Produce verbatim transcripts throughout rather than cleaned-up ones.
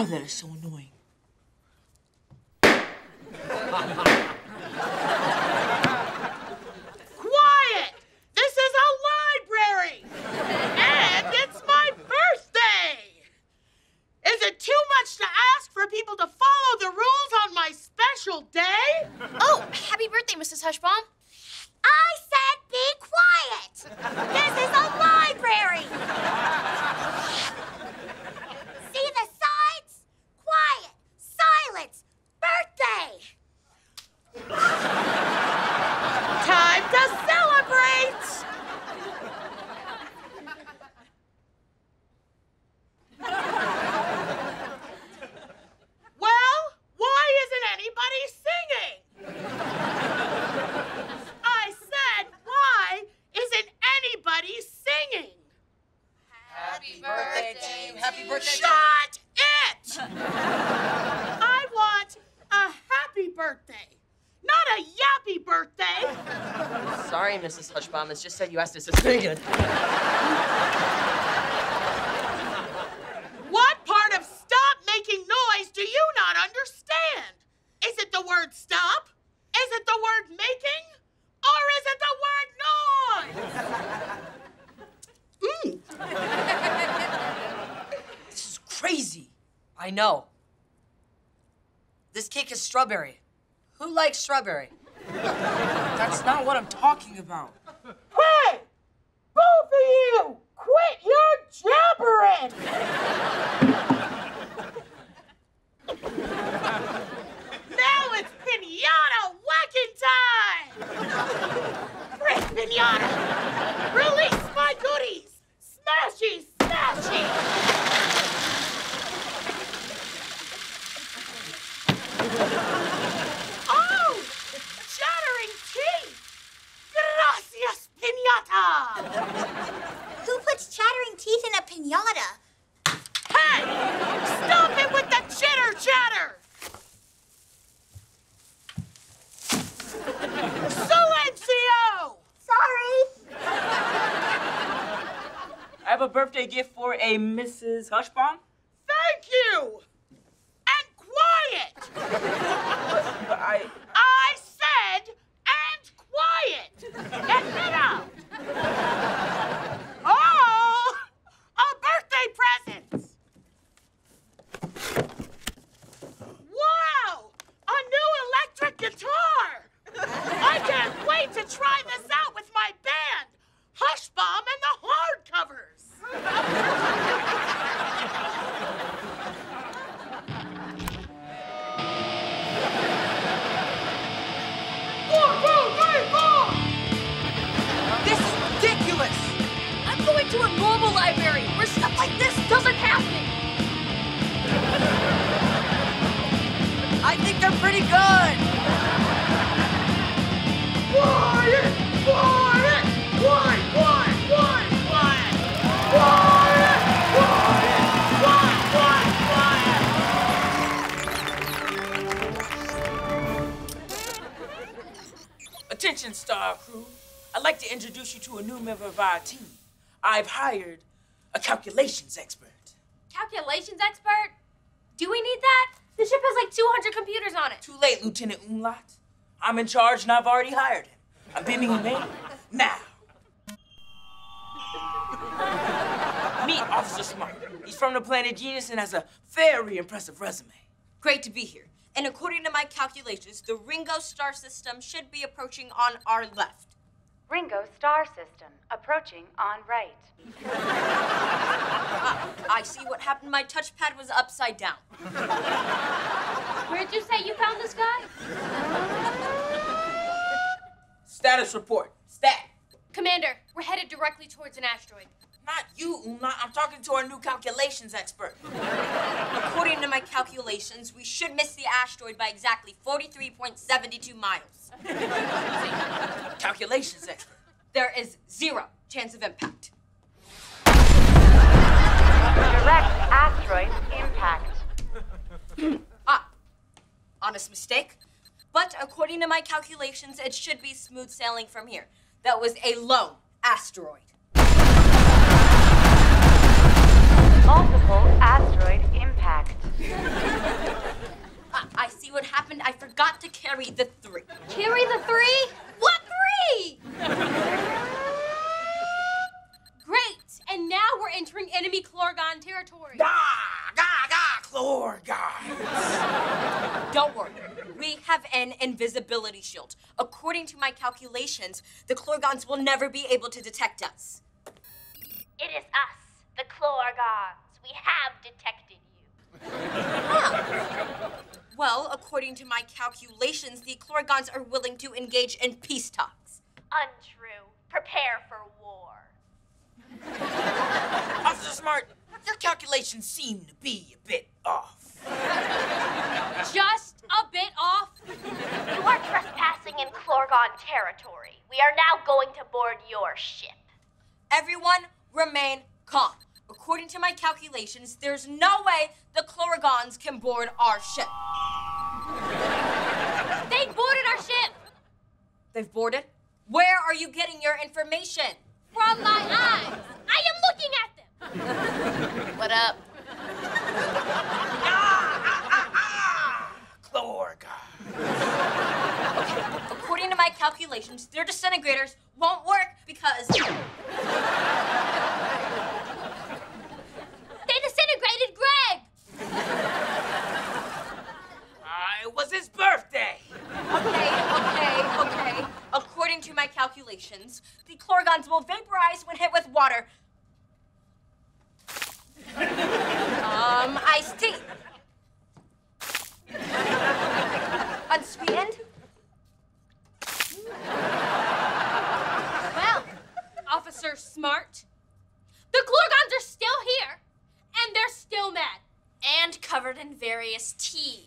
Oh, that is so annoying. Quiet! This is a library! And it's my birthday! Is it too much to ask for people to follow the rules on my special day? Oh, happy birthday, Missus Hushbaum. I said be quiet! This is a library! See the signs? Quiet, silence, birthday! Time to celebrate! Well, why isn't anybody singing? Singing. Happy birthday, Dave. Happy birthday. Shut it! I want a happy birthday, not a yappy birthday. Sorry, Missus Hushbaum. It's just that you asked us to sing it. What part of stop making noise do you not understand? Is it the word stop? Is it the word making? Or is it the word noise? Mm. This is crazy. I know. This cake is strawberry. Who likes strawberry? That's not what I'm talking about. Hey! Both of you! Quit your jabbering! Now it's pinata whacking time! Great pinata! Release my goodies! Smashy, smashy! Oh! Shattering teeth! Gracias, pinata! Who puts chattering teeth in a pinata? Hey! Stop it with the chitter-chatter! Silencio! Sorry. I have a birthday gift for a Missus Hushbaum. Thank you. And quiet. I. I said and quiet. Get it out. Oh, a birthday present. Wow, a new electric guitar. I can't wait to try this out with my band, Hushbaum and the Hardcovers. Four, two, three, four. This is ridiculous. I'm going to a normal library where stuff like this doesn't happen. I think they're pretty good. Quiet! Quiet! Quiet! Quiet! Quiet! Quiet! Quiet! Quiet! Quiet! Quiet! Quiet! Attention, Star Crew. I'd like to introduce you to a new member of our team. I've hired a calculations expert. Calculations expert? Do we need that? The ship has like two hundred computers on it. Too late, Lieutenant Umlaut. I'm in charge, and I've already hired him. I'm beaming him in now. Meet Officer Smart. He's from the Planet Genius and has a very impressive resume. Great to be here. And according to my calculations, the Ringo Star system should be approaching on our left. Ringo Star system, approaching on right. ah, I see what happened. My touchpad was upside down. Where'd you say you found this guy? Status report. Stat. Commander, we're headed directly towards an asteroid. Not you, Umlaut. I'm talking to our new calculations expert. According to my calculations, we should miss the asteroid by exactly forty-three point seven two miles. Calculations expert. There is zero chance of impact. Direct asteroid impact. Ah, honest mistake. But according to my calculations, it should be smooth sailing from here. That was a lone asteroid. Multiple asteroid impact. I, I see what happened. I forgot to carry the three. Carry the three? What three? Great. And now we're entering enemy Chlorogon territory. Gah! Gah! Gah! Chlorogon! Don't worry. We have an invisibility shield. According to my calculations, the Klerkons will never be able to detect us. It is us, the Klerkons. We have detected you. Huh. Well, according to my calculations, the Klerkons are willing to engage in peace talks. Untrue. Prepare for war. Officer Smart, your calculations seem to be a bit off. Just a bit off? You are trespassing in Klergon territory. We are now going to board your ship. Everyone, remain calm. According to my calculations, there's no way the Klergons can board our ship. They boarded our ship! They've boarded? Where are you getting your information? From my eyes! I am looking at them! What up? Okay, according to my calculations, their disintegrators won't work because... They disintegrated Greg! Uh, it was his birthday! Okay, okay, okay. According to my calculations, the Klerkons will vaporize when hit with water. Um, iced tea. Unsweetened? Well, Officer Smart, the Klerkons are still here, and they're still mad. And covered in various teas.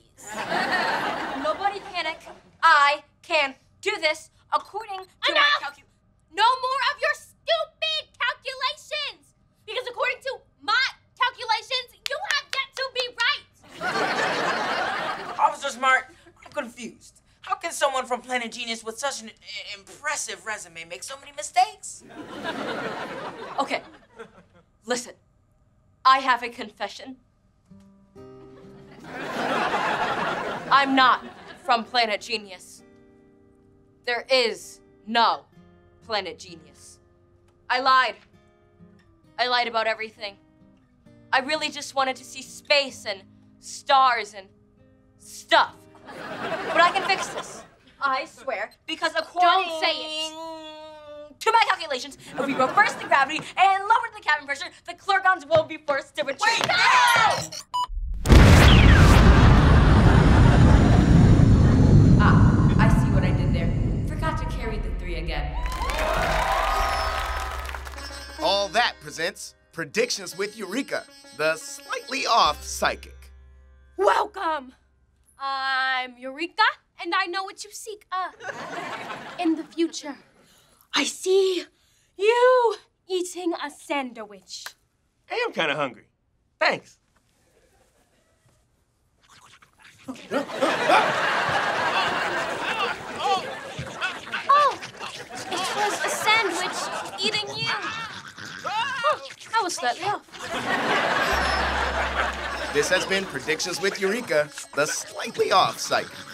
Nobody panic. I can do this according to Enough! my calcul- No more of your stupid calculations! Because according to my calculations, you have yet to be right! Officer Smart, confused. How can someone from Planet Genius with such an impressive resume make so many mistakes? Okay, listen. I have a confession. I'm not from Planet Genius. There is no Planet Genius. I lied. I lied about everything. I really just wanted to see space and stars and stuff. But I can fix this, I swear, because according Don't say it. to my calculations, if we reverse the gravity and lower the cabin pressure, the Klerkons will be forced to retreat. Wait, no! Ah, I see what I did there. Forgot to carry the three again. All That presents Predictions with Eureka, the slightly off psychic. Welcome! I'm Eureka, and I know what you seek uh, in the future. I see you eating a sandwich. Hey, I'm kind of hungry. Thanks. Oh, it was a sandwich eating you. Oh, I was slightly off. This has been Predictions with Eureka, the slightly off psychic.